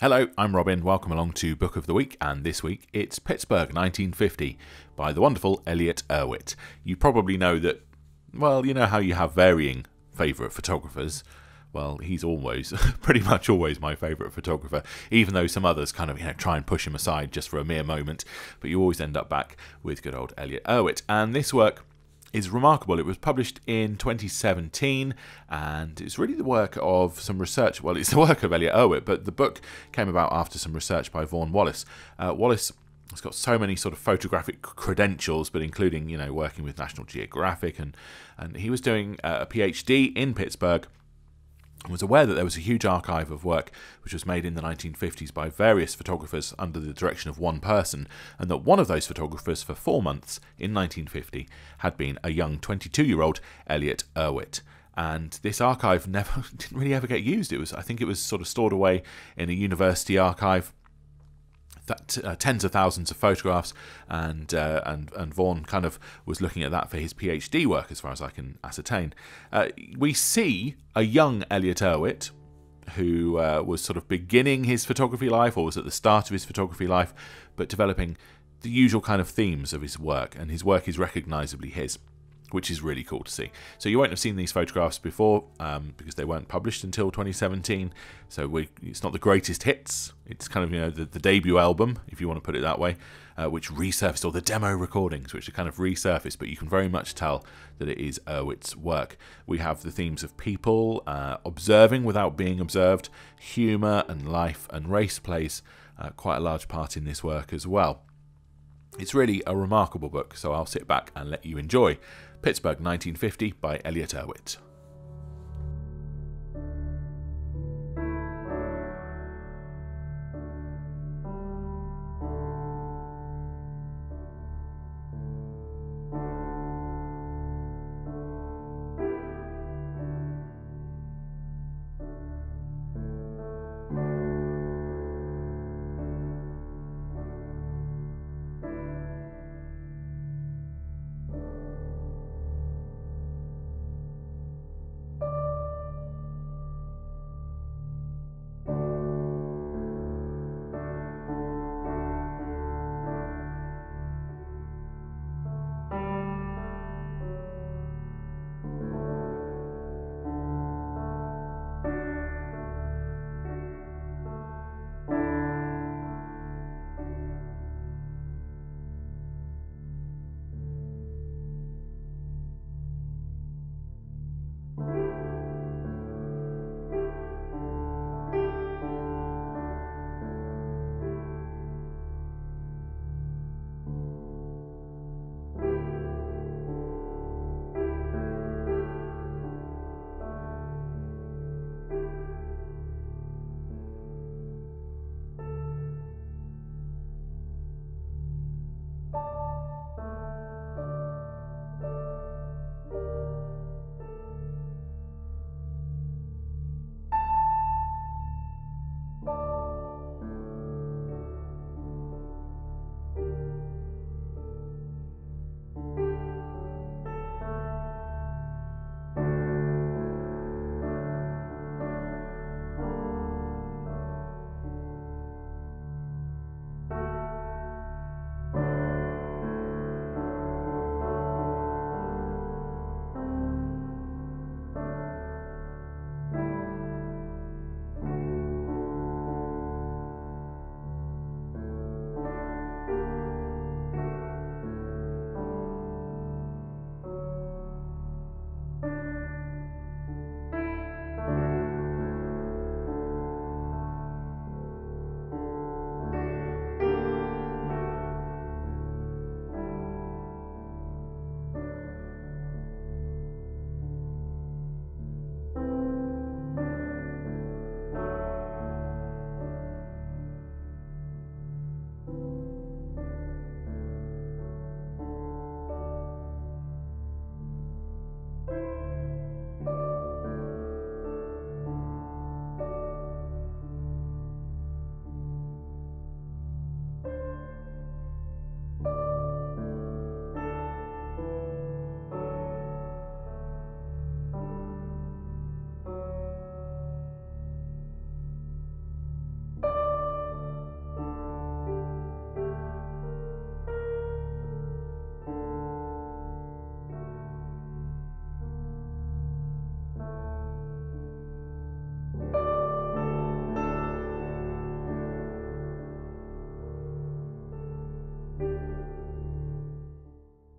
Hello, I'm Robin, welcome along to Book of the Week, and this week it's Pittsburgh 1950 by the wonderful Elliott Erwitt. You probably know that, well, you know how you have varying favourite photographers. Well, he's always, pretty much always my favourite photographer, even though some others kind of, you know, try and push him aside just for a mere moment, but you always end up back with good old Elliott Erwitt. And this work is remarkable. It was published in 2017, and it's really the work of some research. Well, it's the work of Elliott Erwitt, but the book came about after some research by Vaughan Wallace. Wallace has got so many sort of photographic credentials, but including, you know, working with National Geographic, and he was doing a PhD in Pittsburgh, and was aware that there was a huge archive of work which was made in the 1950s by various photographers under the direction of one person, and that one of those photographers for 4 months in 1950 had been a young 22-year-old Elliott Erwitt. And this archive didn't really ever get used. It was, I think it was sort of stored away in a university archive. Tens of thousands of photographs, and Vaughan kind of was looking at that for his PhD work, as far as I can ascertain. We see a young Elliott Erwitt, who was sort of beginning his photography life, or was at the start of his photography life, but developing the usual kind of themes of his work, and his work is recognisably his, which is really cool to see. So you won't have seen these photographs before, because they weren't published until 2017. So it's not the greatest hits. It's kind of, you know, the debut album, if you want to put it that way, which resurfaced, or the demo recordings, which are kind of resurfaced, but you can very much tell that it is Erwitt's work. We have the themes of people, observing without being observed, humour and life, and race plays quite a large part in this work as well. It's really a remarkable book, so I'll sit back and let you enjoy Pittsburgh 1950 by Elliott Erwitt.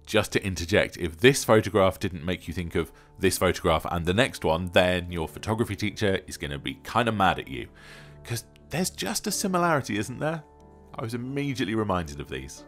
Just to interject, if this photograph didn't make you think of this photograph and the next one, then your photography teacher is going to be kind of mad at you. Because there's just a similarity, isn't there? I was immediately reminded of these.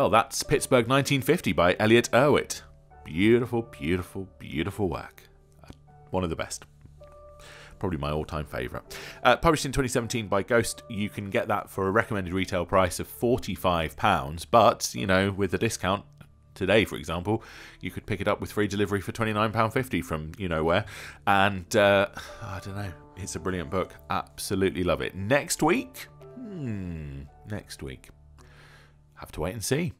Well, that's Pittsburgh 1950 by Elliott Erwitt. Beautiful, beautiful, beautiful work. One of the best. Probably my all-time favourite. Published in 2017 by GOST, you can get that for a recommended retail price of £45, but, you know, with a discount today, for example, you could pick it up with free delivery for £29.50 from you-know-where, and, I don't know, it's a brilliant book. Absolutely love it. Next week? Next week. Have to wait and see.